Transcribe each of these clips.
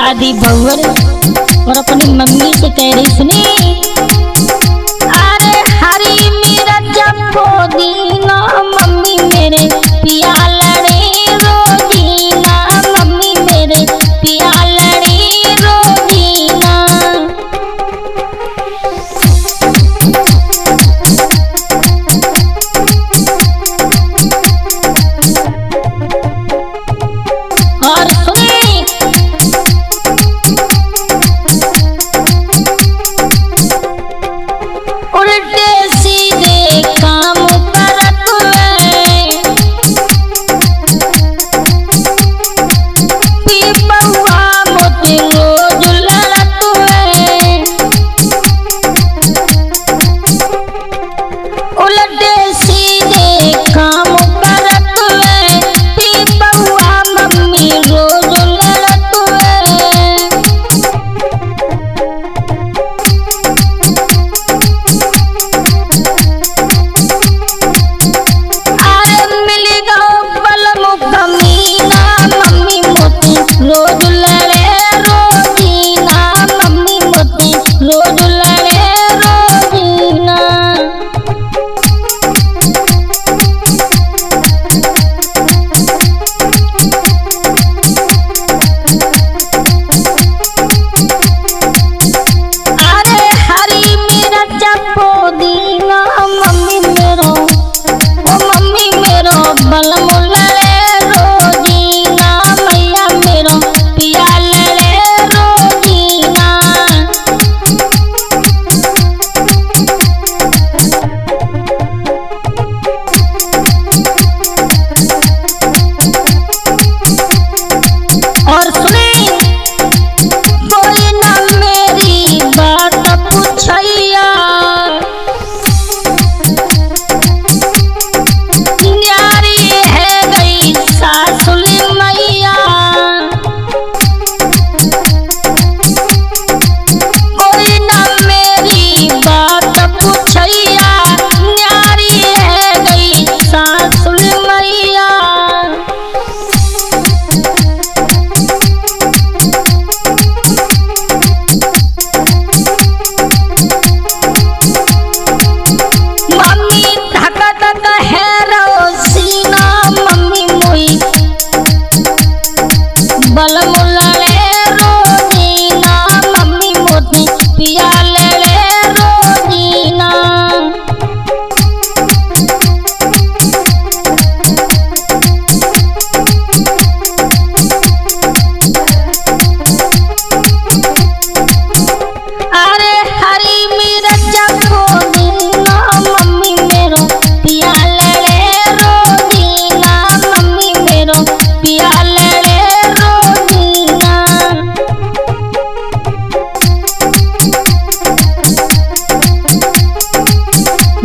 शादी भौर और अपनी मम्मी से कह रही सुनी, अरे हरी मेरा जपो दीना मम्मी मेरे पिया लड़े रो दीना, मम्मी मेरे पिया लड़े रो दीना। और सुने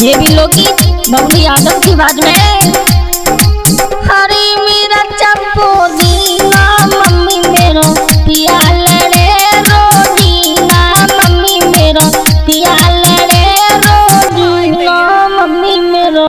ये भी लोकगीत बबलू यादव की आवाज में।